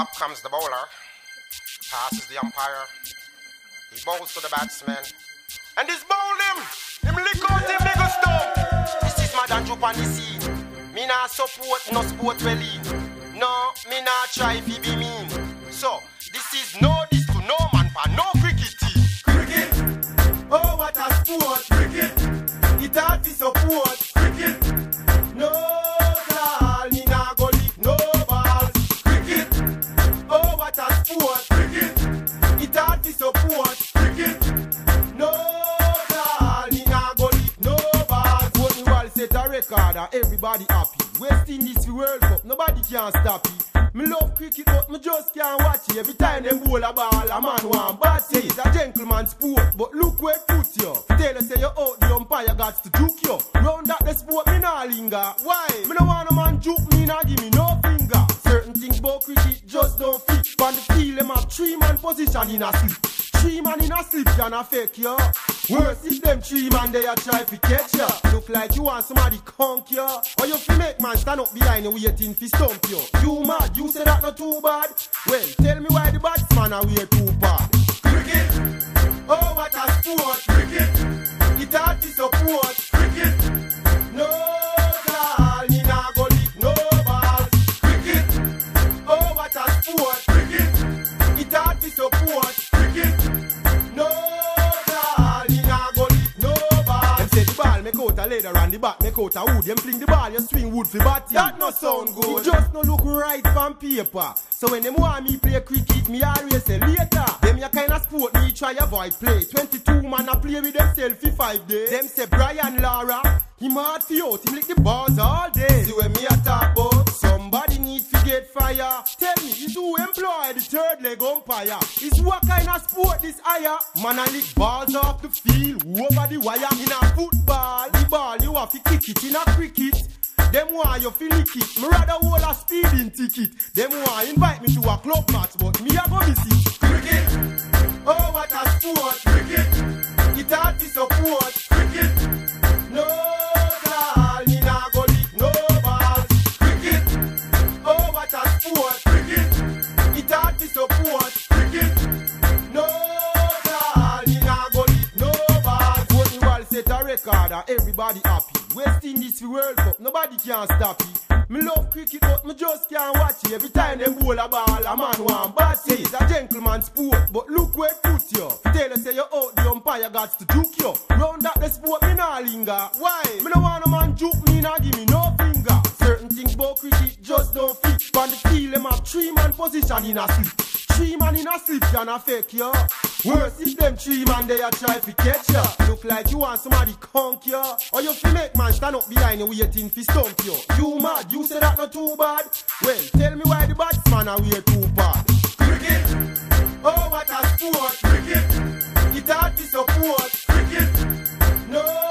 Up comes the bowler, passes the umpire, he bowls to the batsman, and he's bowled him! Him lick out him big stone! This is Mad Anju on the scene. Me nah support no sport rallying. No, me nah try if he be mean. So, this is no this to no man for no cricket team. Cricket! Oh, what a sport! Cricket! It hard to support! Cricket! No! Everybody happy. West Indies for World Cup, nobody can stop it. Me love cricket, but me just can't watch it. Every time them bowl a ball, a man want bat it. It's a gentleman's sport, but look where it puts you. Tell us say you're out, the umpire got to juke you. Round that the sport, me nah linger. Why? Me no want a man juke me, nah give me no finger. Certain things about cricket just don't fit. On the field, them have 3-man position in a slip. 3 man in a slip can affect you. Worse is them 3 man they a try to catch ya. Look like you want somebody conk ya. Or you fi make man stand up behind you waiting fi stump you. You mad, you say that not too bad. Well, tell me why the batsman are way too bad. Cricket, oh what a sport. Cricket, it hard to support. Cricket, no call, me nah go lick no balls. Cricket, oh what a sport. Cricket, it hard to support. Cricket, no. Later on the back, make out a wood. Them fling the ball, you swing wood for batting. That no sound good. It just no look right from paper. So when them want me play cricket, me always say later. Them your kind of sport, me try avoid play. 22 man a play with themself for 5 days. Them say Brian Lara, him hard for out, him lick the balls all day. See when me a talk about, somebody need to get fire. Tell me, is who employ the third leg umpire? Is what kind of sport this higher? Man a lick balls off the field, over the wire. In a football, the ball you have to kick it. In a cricket, them want you fi lick it. Me rather hold a speeding ticket. Them want invite me to a club match, but me a go miss it. Cricket, oh what a sport. Cricket, it hard to support. Cricket, no call, me nah go lick no balls. Cricket, oh what a sport. Cricket, it hard to support. Cricket, no call, me nah go lick no balls. But you all set a record and everybody happy. West Indies for World Cup, nobody can stop it. Me love cricket, but me just can't watch it. Every time them bowl a ball, a man want bat it. It's a gentleman's sport, but look where it put you. Tell us say you're out, the umpire got to juke you. Round that the sport, me nah linger. Why? Me no want a man juke me, nah give me no finger. Certain things about cricket just don't fit. On the field, them have 3-man position in a slip. 3 man in a slip can affect you. Worse is them 3 man they a try to catch ya. Look like you want somebody conk ya. Or you fi make man stand up behind you waiting fi stump you. You mad, you say that not too bad. Well, tell me why the batsman are way too bad. Cricket, oh what a sport. Cricket, it hard to support. Cricket, no.